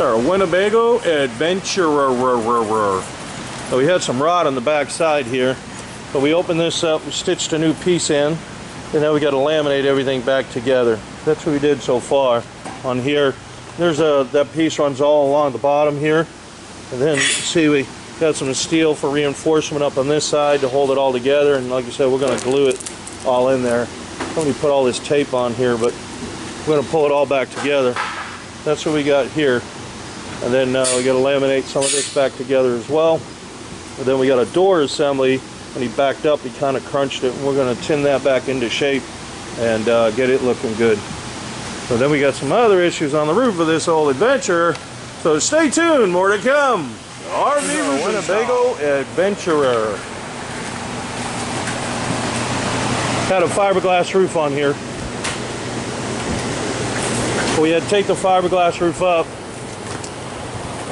Our Winnebago Adventurer. So we had some rot on the back side here, but we opened this up, we stitched a new piece in, and now we got to laminate everything back together. That's what we did so far on here. There's that piece runs all along the bottom here, and then see we got some steel for reinforcement up on this side to hold it all together, and like I said, we're going to glue it all in there. Somebody put all this tape on here, but we're going to pull it all back together. That's what we got here. And then we got to laminate some of this back together as well. And then we got a door assembly. When he backed up, he kind of crunched it, and we're going to tin that back into shape and get it looking good. So then we got some other issues on the roof of this old adventure. So stay tuned, more to come. RV Winnebago Adventurer. Had a fiberglass roof on here. We had to take the fiberglass roof up,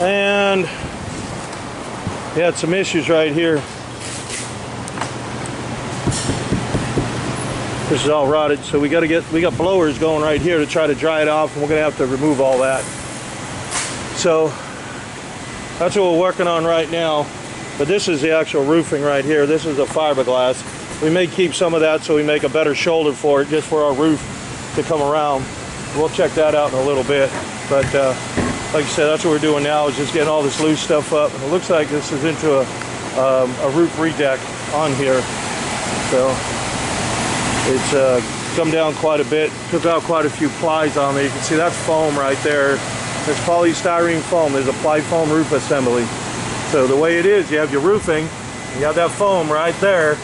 and we had some issues right here. This is all rotted, so we got blowers going right here to try to dry it off, and we're gonna have to remove all that. So that's what we're working on right now. But this is the actual roofing right here. This is the fiberglass. We may keep some of that so we make a better shoulder for it, just for our roof to come around. We'll check that out in a little bit. But like I said, that's what we're doing now, is just getting all this loose stuff up. It looks like this is into a roof redeck on here. So it's come down quite a bit, took out quite a few plies on me. You can see that's foam right there. That's polystyrene foam. There's a ply foam roof assembly. So the way it is, you have your roofing, you have that foam right there.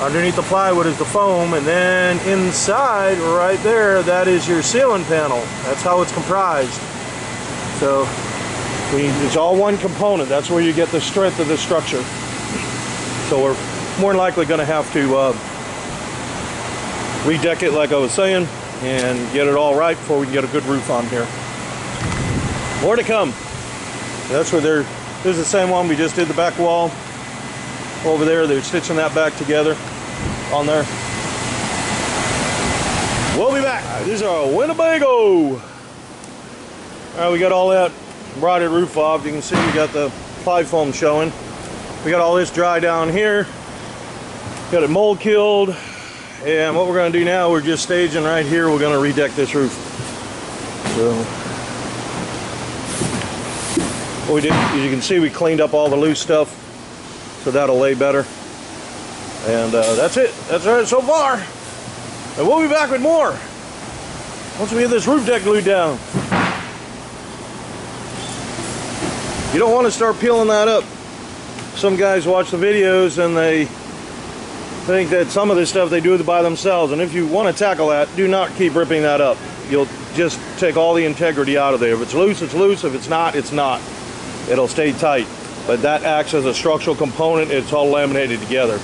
Underneath the plywood is the foam, and then inside right there, that is your ceiling panel. That's how it's comprised. So it's all one component. That's where you get the strength of the structure. So we're more than likely going to have to redeck it, like I was saying, and get it all right before we can get a good roof on here. More to come. That's where they're, this is the same one we just did the back wall. Over there, they're stitching that back together on there. We'll be back. These are Winnebago. All right, we got all that rotted roof off. You can see we got the ply foam showing. We got all this dry down here. Got it mold killed. And what we're going to do now, we're just staging right here. We're going to redeck this roof. So what we did, as you can see, we cleaned up all the loose stuff, so that'll lay better. And that's it. That's all right so far. And we'll be back with more once we get this roof deck glued down. You don't want to start peeling that up. Some guys watch the videos and they think that some of this stuff they do by themselves. And if you want to tackle that, do not keep ripping that up. You'll just take all the integrity out of there. If it's loose, it's loose. If it's not, it's not. It'll stay tight, but that acts as a structural component. It's all laminated together,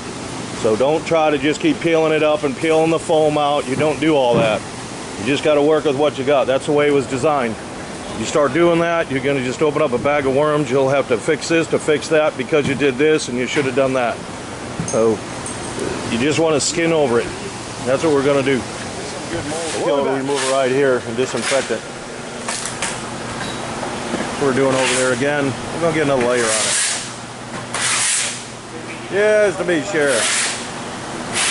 so don't try to just keep peeling it up and peeling the foam out. You don't do all that. You just got to work with what you got. That's the way it was designed. You start doing that, you're going to just open up a bag of worms. You'll have to fix this to fix that because you did this and you should have done that. So you just want to skin over it. That's what we're going to do. We'll remove it right here and disinfect it. We're doing over there again. We're gonna get another layer on it. Yes, to be sure.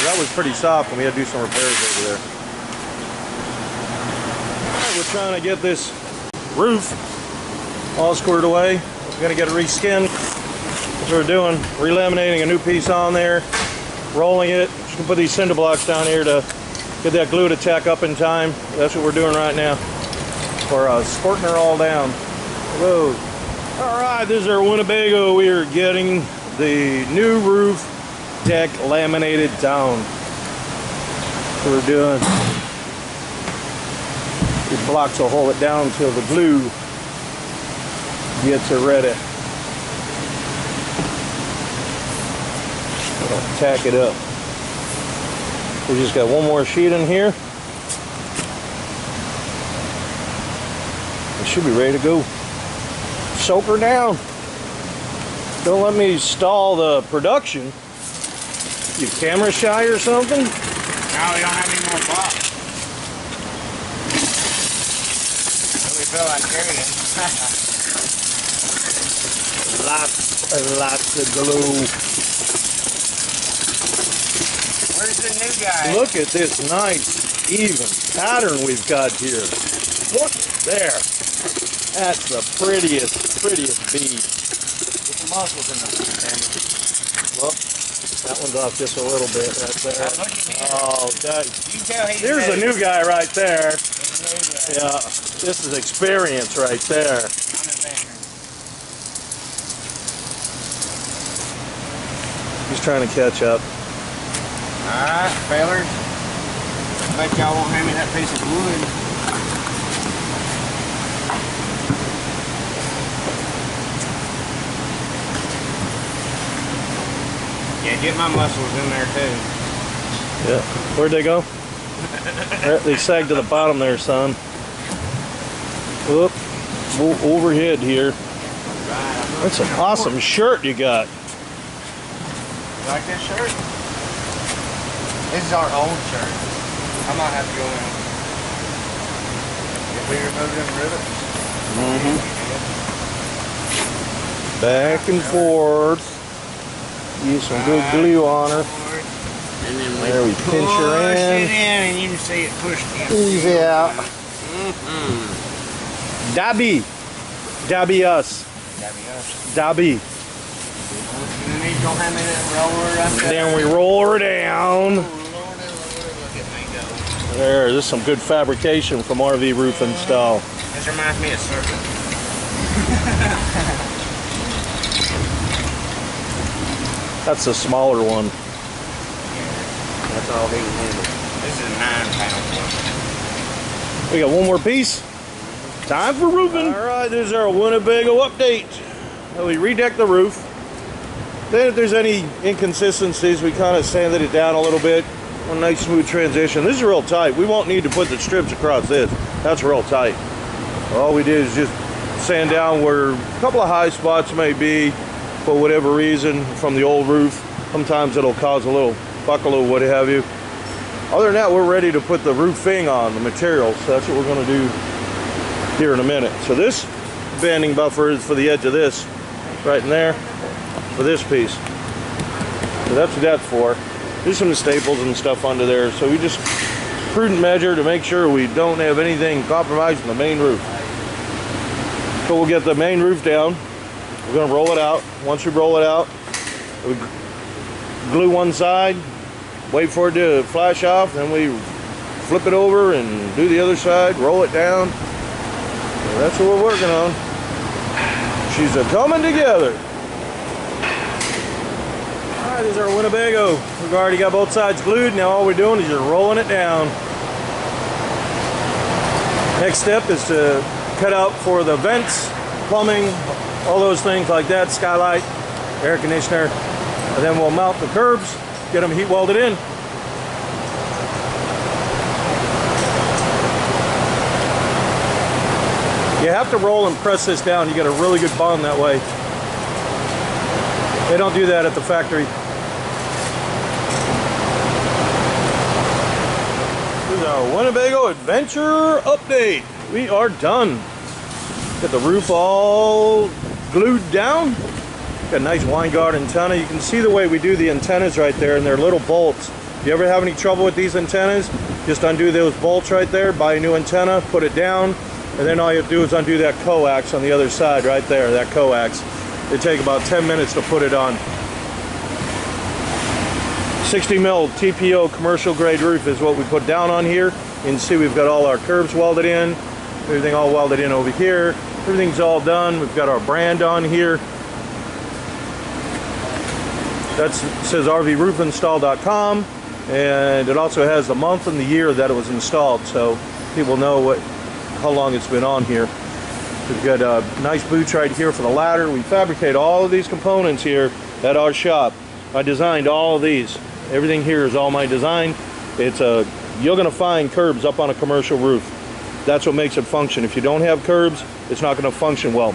That was pretty soft, and we had to do some repairs over there. All right, we're trying to get this roof all squared away. We're gonna get it reskinned. That's what we're doing. Relaminating a new piece on there, rolling it. Just gonna put these cinder blocks down here to get that glue to tack up in time. That's what we're doing right now. We're squirting her all down. Whoa. All right, this is our Winnebago. We are getting the new roof deck laminated down. That's what we're doing. The blocks will hold it down till the glue gets it ready. It'll tack it up. We just got one more sheet in here. It should be ready to go. Soak her down. Don't let me stall the production. You camera shy or something? No, we don't have any more box. fell, I carried it. Lots and lots of glue. Where's the new guy? Look at this nice, even pattern we've got here. Look there. That's the prettiest bead. Put the muscles in the look. That one's off just a little bit right there. Oh, that, there's a new guy right there. Yeah, this is experience right there. He's trying to catch up. All right, fellas. I bet y'all won't hand me that piece of wood. Yeah, get my muscles in there too. Yeah, where'd they go? They sagged to the bottom there, son. Oop, overhead here. That's an awesome shirt you got. You like this shirt? This is our old shirt. I might have to go in. If we remove them rivets. Mm-hmm. Back and forth. Use some good glue on her. And then we pinch her in. Push it in and you can see it pushed in. Easy out. Mm-hmm. Dabby. Dabby us. Dabby us. Dabby. Then we roll her down. There, this is some good fabrication from RV Roof Install. This reminds me of circuit. That's the smaller one. That's all these needed. This is a 9-pound one. We got one more piece. Time for roofing. All right, this is our Winnebago update. Now we redeck the roof. Then if there's any inconsistencies, we kind of sanded it down a little bit. One nice smooth transition. This is real tight. We won't need to put the strips across this. That's real tight. All we did is just sand down where a couple of high spots may be. For whatever reason, from the old roof, sometimes it'll cause a little buckle or what have you. Other than that, we're ready to put the roofing on, the materials. So that's what we're going to do here in a minute. So this banding buffer is for the edge of this, right in there, for this piece. So that's what that's for. There's some staples and stuff under there. So we just prudent measure to make sure we don't have anything compromising the main roof. So we'll get the main roof down. We're going to roll it out. Once you roll it out, we glue one side, wait for it to flash off, then we flip it over and do the other side, roll it down. So that's what we're working on. She's a-coming together. All right, this is our Winnebago. We've already got both sides glued. Now all we're doing is just rolling it down. Next step is to cut out for the vents, plumbing, all those things like that, skylight, air conditioner, and then we'll mount the curbs, get them heat welded in. You have to roll and press this down. You get a really good bond that way. They don't do that at the factory. This is our Winnebago Adventurer update. We are done. Got the roof all glued down. Got a nice Winegard antenna. You can see the way we do the antennas right there, and they're little bolts. If you ever have any trouble with these antennas, just undo those bolts right there, buy a new antenna, put it down, and then all you have to do is undo that coax on the other side right there, that coax. It takes about 10 minutes to put it on. 60 mil TPO commercial grade roof is what we put down on here. You can see we've got all our curves welded in. Everything all welded in over here. Everything's all done. We've got our brand on here. That says RVRoofInstall.com, and it also has the month and the year that it was installed, so people know how long it's been on here. We've got nice boots right here for the ladder. We fabricate all of these components here at our shop. I designed all of these. Everything here is all my design. It's a you're going to find curbs up on a commercial roof. That's what makes it function. If you don't have curbs, it's not going to function well.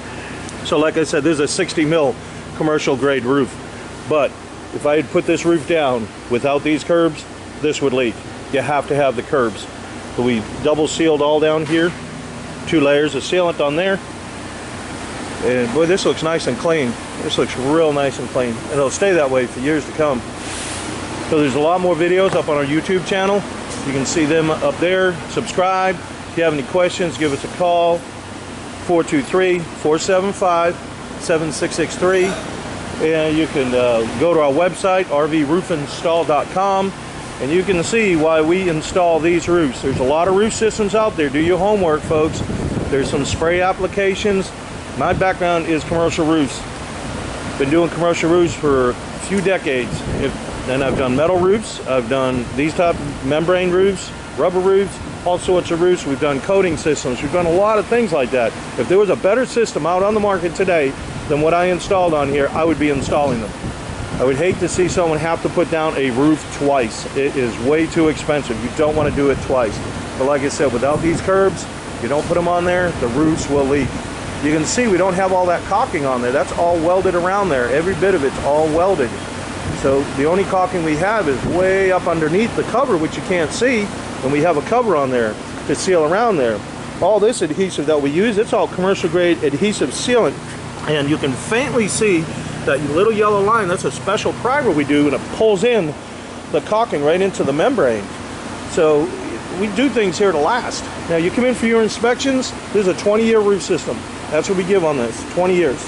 So like I said, this is a 60 mil commercial grade roof. But if I had put this roof down without these curbs, this would leak. You have to have the curbs. So we double sealed all down here. two layers of sealant on there. And boy, this looks nice and clean. This looks real nice and clean. And it'll stay that way for years to come. So there's a lot more videos up on our YouTube channel. You can see them up there. Subscribe. If you have any questions, give us a call. 423-475-7663. And you can go to our website, RVRoofInstall.com. And you can see why we install these roofs. There's a lot of roof systems out there. Do your homework, folks. There's some spray applications. My background is commercial roofs. Been doing commercial roofs for a few decades. And I've done metal roofs. I've done these type of membrane roofs, rubber roofs, all sorts of roofs. We've done coating systems. We've done a lot of things like that. If there was a better system out on the market today than what I installed on here, I would be installing them. I would hate to see someone have to put down a roof twice. It is way too expensive. You don't want to do it twice. But like I said, without these curbs, you don't put them on there, the roofs will leak. You can see we don't have all that caulking on there. That's all welded around there. Every bit of it's all welded. So the only caulking we have is way up underneath the cover, which you can't see, and we have a cover on there to seal around there. All this adhesive that we use, it's all commercial grade adhesive sealant, and you can faintly see that little yellow line. That's a special primer we do, and it pulls in the caulking right into the membrane. So we do things here to last. Now you come in for your inspections, this is a 20-year roof system. That's what we give on this, 20 years.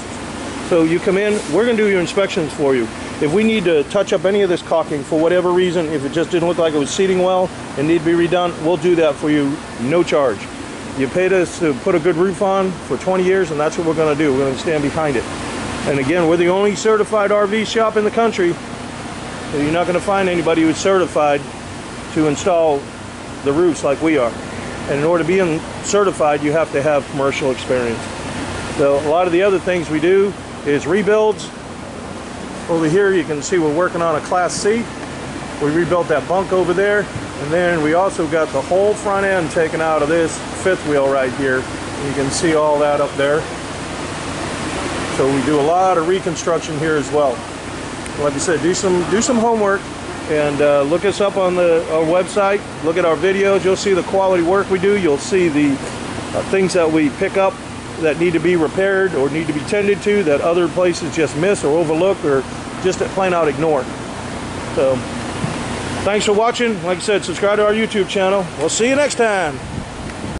So you come in, we're gonna do your inspections for you. If we need to touch up any of this caulking for whatever reason, if it just didn't look like it was seating well and need to be redone, we'll do that for you, no charge. You paid us to put a good roof on for 20 years, and that's what we're gonna do. We're gonna stand behind it. And again, we're the only certified RV shop in the country. You're not gonna find anybody who's certified to install the roofs like we are. And in order to be certified, you have to have commercial experience. So a lot of the other things we do is rebuilds. Over here you can see we're working on a Class C. We rebuilt that bunk over there, and then we also got the whole front end taken out of this fifth wheel right here. You can see all that up there. So we do a lot of reconstruction here as well. Like I said, do some homework, and look us up on our website. Look at our videos. You'll see the quality work we do. You'll see the things that we pick up that need to be repaired or need to be tended to that other places just miss or overlook or just plain out ignore. So thanks for watching. Like I said, subscribe to our YouTube channel. We'll see you next time.